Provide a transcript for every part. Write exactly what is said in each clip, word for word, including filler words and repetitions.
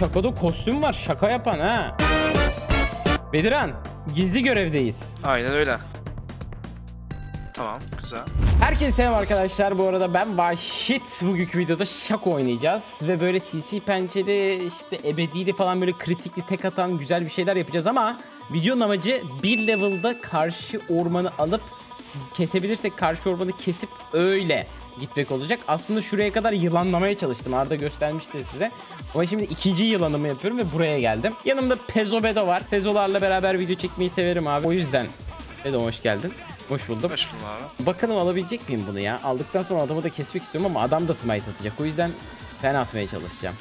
Shaco'da kostüm var. Şaka yapan ha. Bedirhan, gizli görevdeyiz. Aynen öyle. Tamam, güzel. Herkese selam arkadaşlar. Bu arada ben Vahşit. Bugünkü videoda Shaco oynayacağız. Ve böyle C C pençeli, işte ebedili falan böyle kritikli tek atan güzel bir şeyler yapacağız ama videonun amacı bir level'da karşı ormanı alıp kesebilirsek karşı ormanı kesip öyle gitmek olacak. Aslında şuraya kadar yılanlamaya çalıştım. Arda göstermişti size. Ama şimdi ikinci yılanımı yapıyorum ve buraya geldim. Yanımda Pezobedo var. Pezolarla beraber video çekmeyi severim abi. O yüzden Bedo hoş geldin. Hoş buldum. Hoş buldum abi. Bakalım alabilecek miyim bunu ya? Aldıktan sonra adamı da kesmek istiyorum ama adam da smite atacak. O yüzden ben atmaya çalışacağım.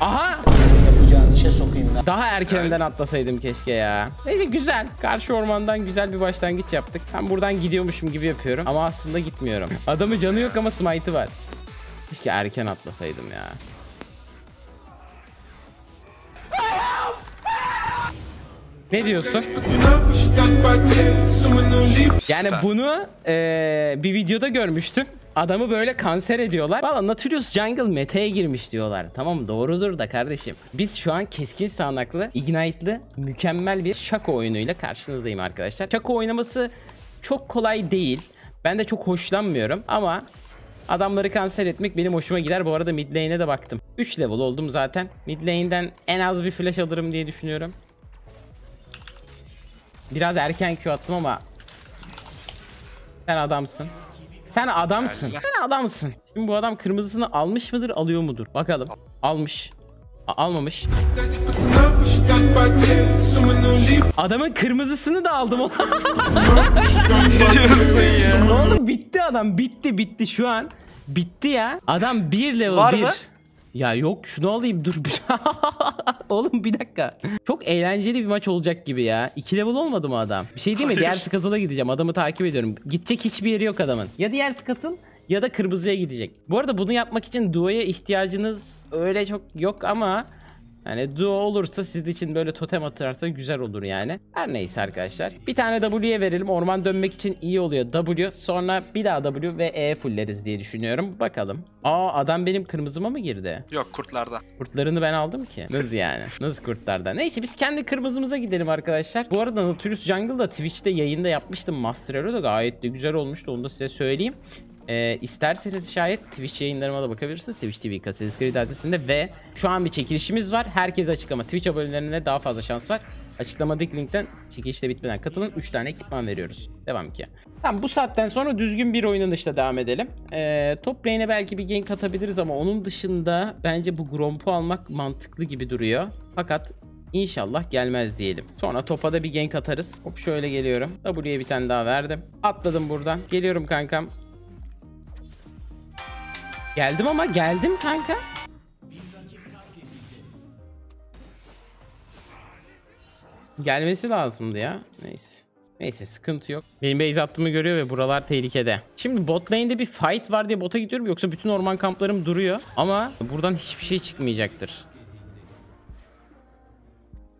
Aha! Daha erkenden atlasaydım keşke ya. Neyse güzel. Karşı ormandan güzel bir başlangıç yaptık. Ben buradan gidiyormuşum gibi yapıyorum ama aslında gitmiyorum. Adamı canı yok ama smite'ı var. Keşke erken atlasaydım ya. Ne diyorsun? Yani bunu ee, bir videoda görmüştüm. Adamı böyle kanser ediyorlar. Valla Nautilus Jungle meta'ya girmiş diyorlar. Tamam doğrudur da kardeşim. Biz şu an keskin sağanaklı, ignite'lı mükemmel bir Shaco oyunuyla karşınızdayım arkadaşlar. Shaco oynaması çok kolay değil. Ben de çok hoşlanmıyorum ama adamları kanser etmek benim hoşuma gider. Bu arada mid lane'e de baktım. üç level oldum zaten. Mid lane'den en az bir flash alırım diye düşünüyorum. Biraz erken Q attım ama sen adamsın. Sen adamsın. Sen adamsın. Şimdi bu adam kırmızısını almış mıdır, alıyor mudur? Bakalım. Almış. A almamış. Adamın kırmızısını da aldım. Ne oğlum bitti adam. Bitti bitti şu an. Bitti ya. Adam bir level var bir. Mı? Ya yok şunu alayım dur. Oğlum bir dakika. Çok eğlenceli bir maç olacak gibi ya. iki level olmadı mı adam? Bir şey değil mi? Hayır. Diğer skatıla gideceğim. Adamı takip ediyorum. Gidecek hiçbir yeri yok adamın. Ya diğer skatıl ya da kırmızıya gidecek. Bu arada bunu yapmak için duoya ihtiyacınız öyle çok yok ama yani duo olursa sizin için böyle totem atarsa güzel olur yani. Her neyse arkadaşlar. Bir tane W'ye verelim. Orman dönmek için iyi oluyor W. Sonra bir daha W ve E fulleriz diye düşünüyorum. Bakalım. Aa adam benim kırmızıma mı girdi? Yok kurtlarda. Kurtlarını ben aldım ki. Nasıl yani? Nasıl kurtlarda? Neyse biz kendi kırmızımıza gidelim arkadaşlar. Bu arada Nautilus Jungle'da Twitch'te yayında yapmıştım. Master Hero'da gayet de güzel olmuştu. Onu da size söyleyeyim. Ee, isterseniz şayet Twitch yayınlarıma da bakabilirsiniz. Twitch T V Kaselis Kredi adresinde ve şu an bir çekilişimiz var. Herkes açıklama. Twitch abonelerine daha fazla şans var. Açıklamadaki linkten çekilişte bitmeden katılın. üç tane ekipman veriyoruz. Devam ki. Tamam bu saatten sonra düzgün bir oynanışla devam edelim. Ee, top lane'e belki bir gank atabiliriz ama onun dışında bence bu Gromp'u almak mantıklı gibi duruyor. Fakat İnşallah gelmez diyelim. Sonra topa da bir gank atarız. Hop şöyle geliyorum. W'ye bir tane daha verdim. Atladım buradan. Geliyorum kankam. Geldim ama geldim kanka. Gelmesi lazımdı ya. Neyse. Neyse sıkıntı yok. Benim base attığımı görüyor ve buralar tehlikede. Şimdi bot lane'de bir fight var diye bota gidiyorum. Yoksa bütün orman kamplarım duruyor. Ama buradan hiçbir şey çıkmayacaktır.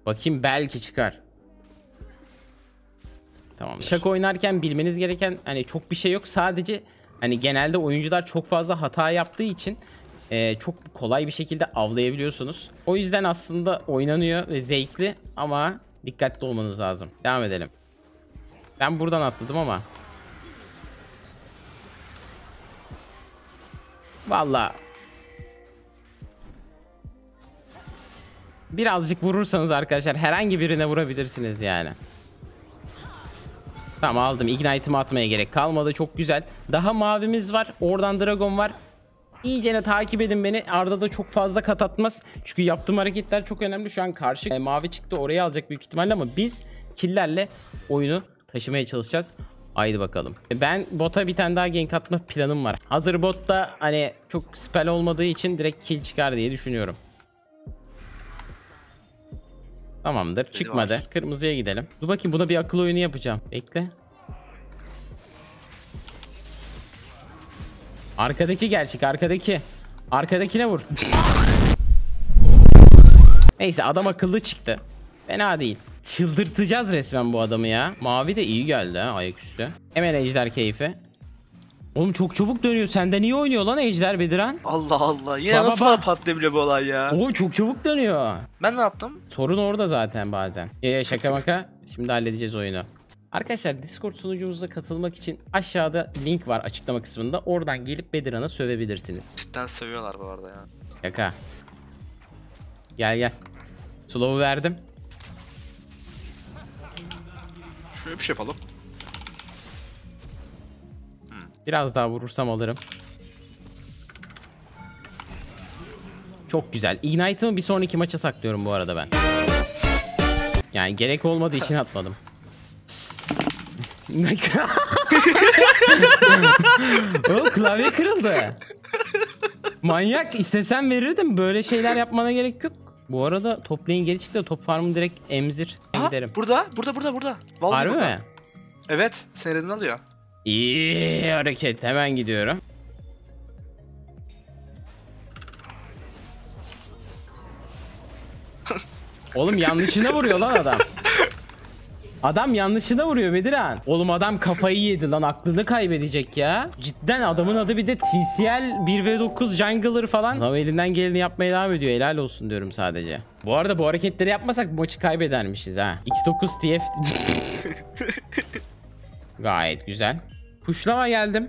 Bakayım belki çıkar. Tamamdır. Shaco oynarken bilmeniz gereken hani çok bir şey yok. Sadece hani genelde oyuncular çok fazla hata yaptığı için e, çok kolay bir şekilde avlayabiliyorsunuz. O yüzden aslında oynanıyor ve zevkli ama dikkatli olmanız lazım. Devam edelim. Ben buradan atladım ama. Vallahi. Birazcık vurursanız arkadaşlar herhangi birine vurabilirsiniz yani. Tamam aldım. Ignite'ımı atmaya gerek kalmadı. Çok güzel. Daha mavimiz var. Oradan dragon var. İyicene takip edin beni. Arda da çok fazla kat atmaz. Çünkü yaptığım hareketler çok önemli. Şu an karşı e, mavi çıktı. Orayı alacak büyük ihtimalle ama biz killerle oyunu taşımaya çalışacağız. Haydi bakalım. Ben bota bir tane daha gank atma planım var. Hazır botta hani çok spell olmadığı için direkt kill çıkar diye düşünüyorum. Tamamdır. Çıkmadı. Kırmızıya gidelim. Dur bakayım buna bir akıl oyunu yapacağım. Bekle. Arkadaki gerçek. Arkadaki. Arkadakine vur. Neyse adam akıllı çıktı. Fena değil. Çıldırtacağız resmen bu adamı ya. Mavi de iyi geldi ha ayaküstü. Hemen ejder keyfi. Oğlum çok çabuk dönüyor. Senden iyi oynuyor lan Ejder Bedirhan. Allah Allah. Yine baba, nasıl bana patlayabiliyor bu olay ya? Oğlum çok çabuk dönüyor. Ben ne yaptım? Sorun orada zaten bazen. Ee, şaka maka. Şimdi halledeceğiz oyunu. Arkadaşlar Discord sunucumuza katılmak için aşağıda link var açıklama kısmında. Oradan gelip Bedirhan'a sövebilirsiniz. Cidden seviyorlar bu arada ya. Şaka. Gel gel. Slow'u verdim. Şöyle bir şey yapalım. Biraz daha vurursam alırım. Çok güzel. Ignite'ımı bir sonraki maça saklıyorum bu arada ben. Yani gerek olmadığı için atmadım. O klavye kırıldı. Manyak, istesem verirdim. Böyle şeyler yapmana gerek yok. Bu arada toplayın geri çıktı. Top farmı direkt emzir. Ha, burada, burada, burada, burada. Vallahi harbi mi? Evet, seyreden alıyor. İyi hareket. Hemen gidiyorum. Oğlum yanlışına vuruyor lan adam. Adam yanlışına vuruyor Bedirhan. Oğlum adam kafayı yedi lan. Aklını kaybedecek ya. Cidden adamın adı bir de T C L bir v dokuz jungler falan. Adam elinden geleni yapmaya devam ediyor. Helal olsun diyorum sadece. Bu arada bu hareketleri yapmasak bu maçı kaybedermişiz ha. x dokuz T F. Gayet güzel. Pushlama geldim.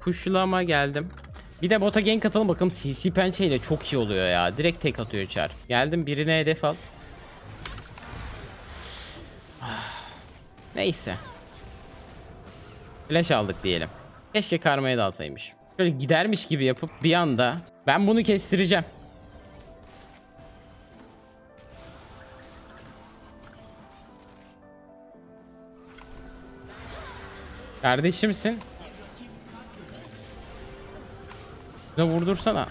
Pushlama geldim. Bir de bota gank atalım bakalım. C C pençeyle çok iyi oluyor ya. Direkt tek atıyor çar. Geldim birine hedef al. Neyse. Flash aldık diyelim. Keşke karmaya da alsaymış. Şöyle gidermiş gibi yapıp bir anda ben bunu kestireceğim. Kardeşimsin. Ne vurdursana.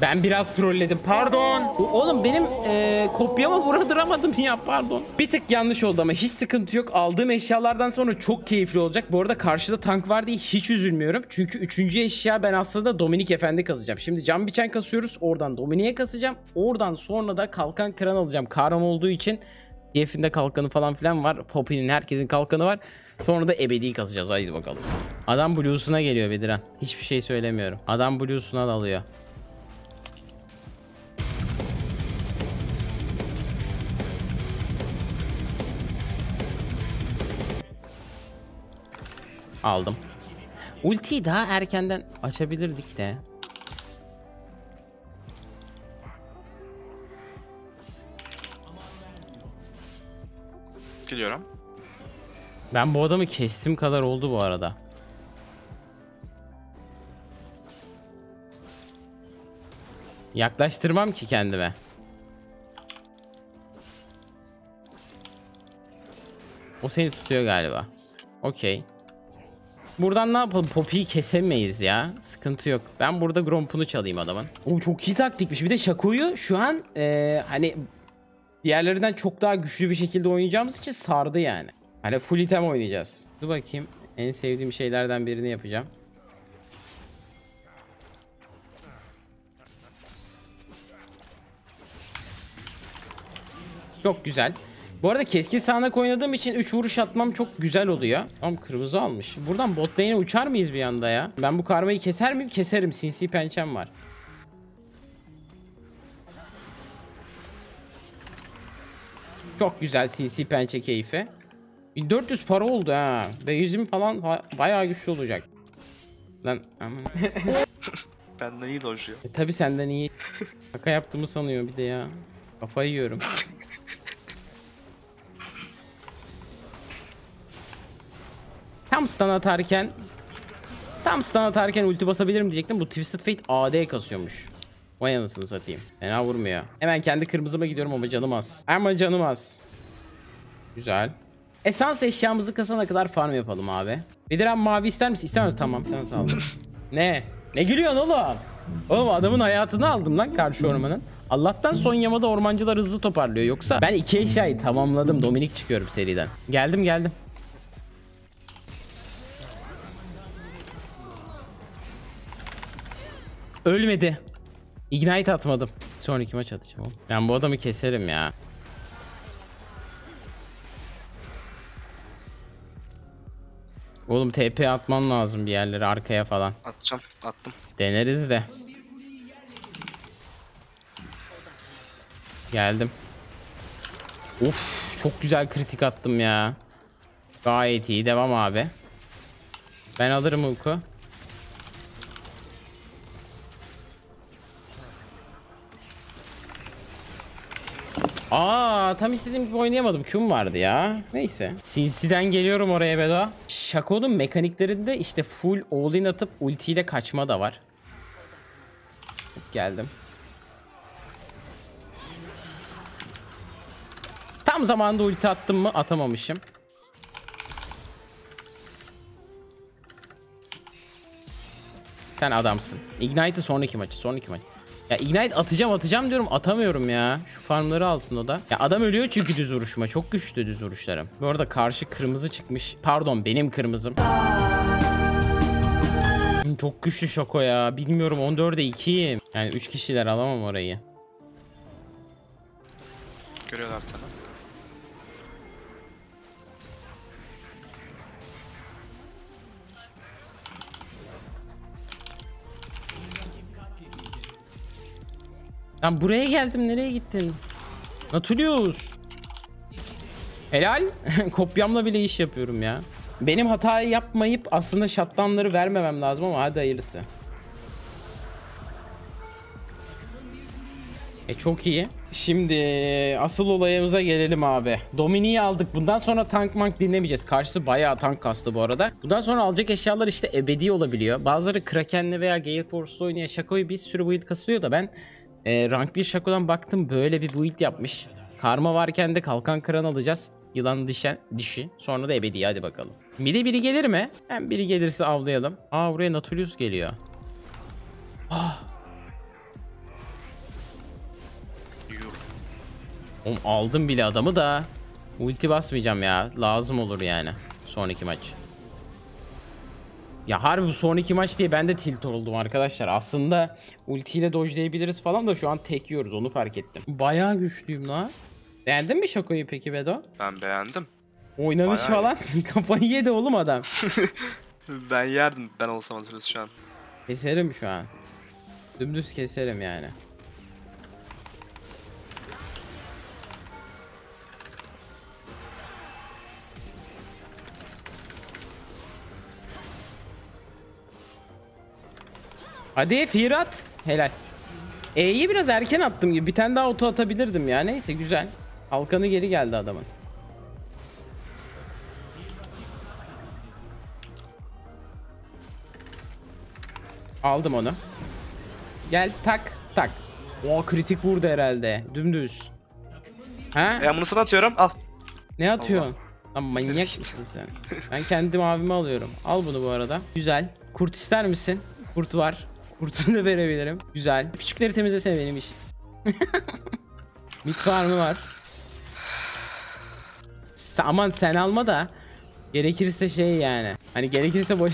Ben biraz trolledim. Pardon. Oğlum benim e, kopyama vurduramadım ya. Pardon. Bir tık yanlış oldu ama hiç sıkıntı yok. Aldığım eşyalardan sonra çok keyifli olacak. Bu arada karşıda tank var diye hiç üzülmüyorum. Çünkü üçüncü eşya ben aslında Dominik Efendi kasacağım. Şimdi cam biçen kasıyoruz. Oradan Dominik'e kasacağım. Oradan sonra da kalkan kıran alacağım. Kahraman olduğu için. T F'in de kalkanı falan filan var. Poppy'nin herkesin kalkanı var. Sonra da ebedi kasacağız. Haydi bakalım. Adam blue'suna geliyor Bedirhan. Hiçbir şey söylemiyorum. Adam blue'suna dalıyor. Aldım. Ultiyi daha erkenden açabilirdik de. Geliyorum. Ben bu adamı kestim kadar oldu bu arada. Yaklaştırmam ki kendime. O seni tutuyor galiba. Okey. Buradan ne yapalım? Poppy'yi kesemeyiz ya. Sıkıntı yok. Ben burada Gromp'unu çalayım adamın. O çok iyi taktikmiş. Bir de Shaco'yu şu an ee, hani diğerlerinden çok daha güçlü bir şekilde oynayacağımız için sardı yani. Hani full item oynayacağız. Dur bakayım. En sevdiğim şeylerden birini yapacağım. Çok güzel. Bu arada keskin sağanak oynadığım için üç vuruş atmam çok güzel oluyor. Tam kırmızı almış. Buradan bot lane'e uçar mıyız bir anda ya? Ben bu karmayı keser miyim? Keserim. Sinsi pençem var. Çok güzel C C pençe keyfi. bin dört yüz para oldu ha. Ve yüzümü falan bayağı güçlü olacak. Lan aman. Benden iyi doşuyor. E, tabii senden iyi. Şaka yaptığımı sanıyor bir de ya. Kafayı yiyorum. Tam stun atarken Tam stun atarken ulti basabilirim diyecektim. Bu Twisted Fate A D kasıyormuş. Vay anasını satayım. Fena vurmuyor. Hemen kendi kırmızıma gidiyorum ama canım az. Ama canım az. Güzel. Esans eşyamızı kasana kadar farm yapalım abi. Bedirhan mavi ister misin? İstemez. Tamam. Sen sağ ol. Ne? Ne gülüyorsun oğlum? Oğlum adamın hayatını aldım lan karşı ormanın. Allah'tan son yamada ormancılar hızlı toparlıyor. Yoksa ben iki eşyayı tamamladım. Dominik çıkıyorum seriden. Geldim geldim. Ölmedi. Ignite atmadım. Sonraki maç atacağım oğlum. Ben bu adamı keserim ya. Oğlum T P atman lazım bir yerlere, arkaya falan. Atacağım, attım. Deneriz de. Geldim. Of, çok güzel kritik attım ya. Gayet iyi, devam abi. Ben alırım ulku. Aa, tam istediğim gibi oynayamadım. Q'm vardı ya. Neyse. Sinsi'den geliyorum oraya Bedo. Shaco'nun mekaniklerinde işte full all in atıp ultiyle kaçma da var. Geldim. Tam zamanında ulti attım mı? Atamamışım. Sen adamsın. Ignite'ı sonraki maçı. Sonraki maçı. Ya Ignite atacağım atacağım diyorum, atamıyorum ya. Şu farmları alsın o da. Ya adam ölüyor çünkü düz vuruşuma. Çok güçlü düz vuruşlarım. Bu arada karşı kırmızı çıkmış. Pardon, benim kırmızım. Çok güçlü Shaco ya. Bilmiyorum, on dörde ikiyim. Yani üç kişiler, alamam orayı. Görüyorlar sana. Ben buraya geldim, nereye gittin? Nautilus. Helal. Kopyamla bile iş yapıyorum ya. Benim hatayı yapmayıp aslında shutdownları vermemem lazım ama hadi hayırlısı. E çok iyi. Şimdi asıl olayımıza gelelim abi. Dominik'i aldık. Bundan sonra tank mank dinlemeyeceğiz. Karşısı bayağı tank kastı bu arada. Bundan sonra alacak eşyalar işte ebedi olabiliyor. Bazıları Kraken'le veya Gale Force'la oynayan Shaco'yu bir sürü build kasılıyor da ben E, rank bir Shaco'dan baktım, böyle bir build yapmış. Karma varken de kalkan kıran alacağız. Yılan dişen, dişi. Sonra da ebedi, hadi bakalım. Mide biri gelir mi? Hem biri gelirse avlayalım. Aa, buraya Nautilus geliyor. Ah. Oğlum aldım bile adamı da. Ulti basmayacağım ya. Lazım olur yani. Sonraki maç. Ya harbi bu son iki maç diye ben de tilt oldum arkadaşlar. Aslında ultiyle dojlayabiliriz falan da şu an tek yiyoruz, onu fark ettim. Bayağı güçlüyüm lan. Beğendin mi Shaco'yu peki Bedo? Ben beğendim. Oynanış bayağı falan. Kafayı yedi oğlum adam. Ben yerdim ben olsam şu an. Keserim şu an. Dümdüz keserim yani. Hadi Firat. Helal. E'yi biraz erken attım gibi. Bir tane daha oto atabilirdim ya. Neyse güzel. Halkanı geri geldi adamın. Aldım onu. Gel tak tak. O kritik vurdu herhalde. Dümdüz. Ha? Ben bunu sana atıyorum. Al. Ne atıyorsun? Lan manyak mısın sen? Ben kendi mavimi alıyorum. Al bunu bu arada. Güzel. Kurt ister misin? Kurt var. Kurtunu da verebilirim. Güzel. Küçükleri temizlesene benim iş. Mit var mı var? Sa aman sen alma da. Gerekirse şey yani. Hani gerekirse boş.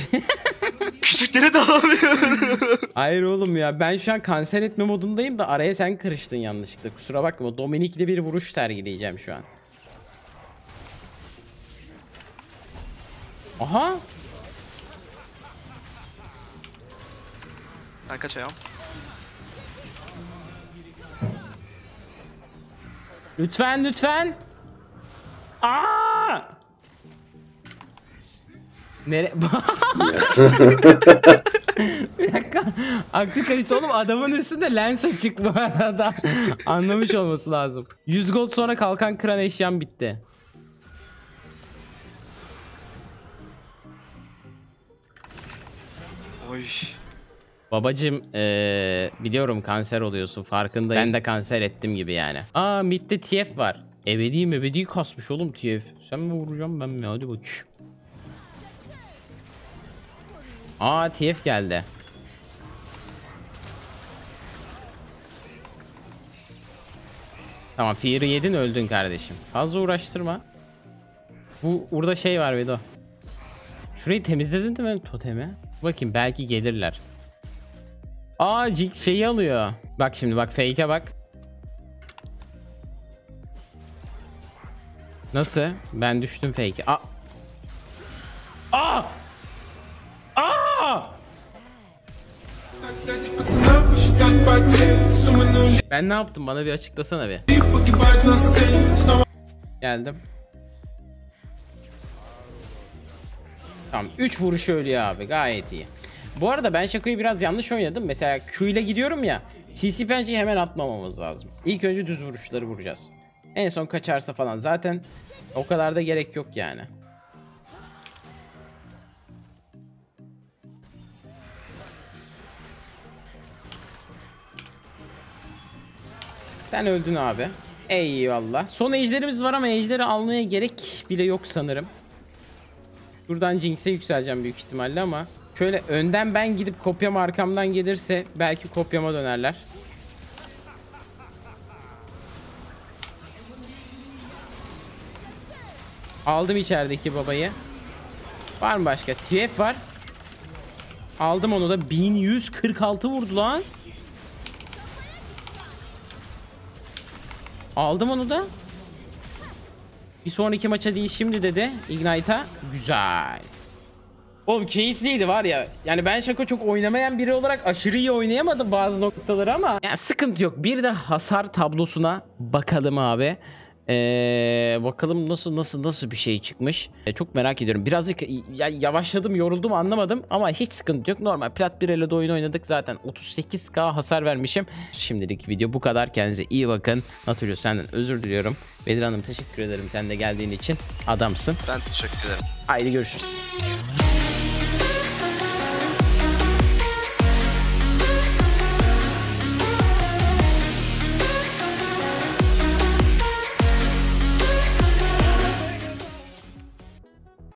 Küçüklere de alamıyorum. Hayır oğlum ya. Ben şu an kanser etme modundayım da araya sen karıştın yanlışlıkla. Kusura bakma. Dominik'le bir vuruş sergileyeceğim şu an. Aha. Sen kaç ayağım? Lütfen lütfen. Aa! Nere? Bir dakika. Aklı karıştı oğlum, adamın üstünde lens açık bu arada. Anlamış olması lazım. yüz gold sonra kalkan kıran eşyam bitti. Oy. Babacım ee, biliyorum kanser oluyorsun, farkındayım. Ben de kanser ettim gibi yani. Aa, midde T F var. Ebedi ebedi kasmış oğlum T F. Sen mi vuracağım ben mi? Hadi bakayım. Aa, T F geldi. Tamam, Fear'ı yedin, öldün kardeşim. Fazla uğraştırma. Bu burada şey var Bedo. Şurayı temizledin değil mi totemi? Bakayım belki gelirler. Aa, Jinx şeyi alıyor. Bak şimdi bak, fake'e bak. Nasıl? Ben düştüm fake'e. Aa. Aa! Ben ne yaptım? Bana bir açıklasana bir. Geldim. Tamam, üç vuruş ölüyor abi, gayet iyi. Bu arada ben Shaco'yu biraz yanlış oynadım. Mesela Q ile gidiyorum ya, C C penceyi hemen atmamamız lazım. İlk önce düz vuruşları vuracağız. En son kaçarsa falan zaten o kadar da gerek yok yani. Sen öldün abi. Eyvallah. Son ejderimiz var ama ejderi almaya gerek bile yok sanırım. Buradan Jinx'e yükseleceğim büyük ihtimalle ama şöyle önden ben gidip kopyam arkamdan gelirse belki kopyama dönerler. Aldım içerideki babayı. Var mı başka? T F var. Aldım onu da. Bin yüz kırk altı vurdu lan. Aldım onu da. Bir sonraki maça değil şimdi dedi. Ignite'a. Güzel. Oğlum keyifliydi var ya. Yani ben Shaco çok oynamayan biri olarak aşırı iyi oynayamadım bazı noktaları ama. Yani sıkıntı yok. Bir de hasar tablosuna bakalım abi. Ee, bakalım nasıl nasıl nasıl bir şey çıkmış. Ee, çok merak ediyorum. Birazcık ya, yavaşladım, yoruldum, anlamadım ama hiç sıkıntı yok. Normal plat bir ile de oyun oynadık zaten. otuz sekiz K hasar vermişim. Şimdilik video bu kadar. Kendinize iyi bakın. Nautilus, senden özür diliyorum. Bedirhan'ım, teşekkür ederim sen de geldiğin için. Adamsın. Ben teşekkür ederim. Haydi görüşürüz.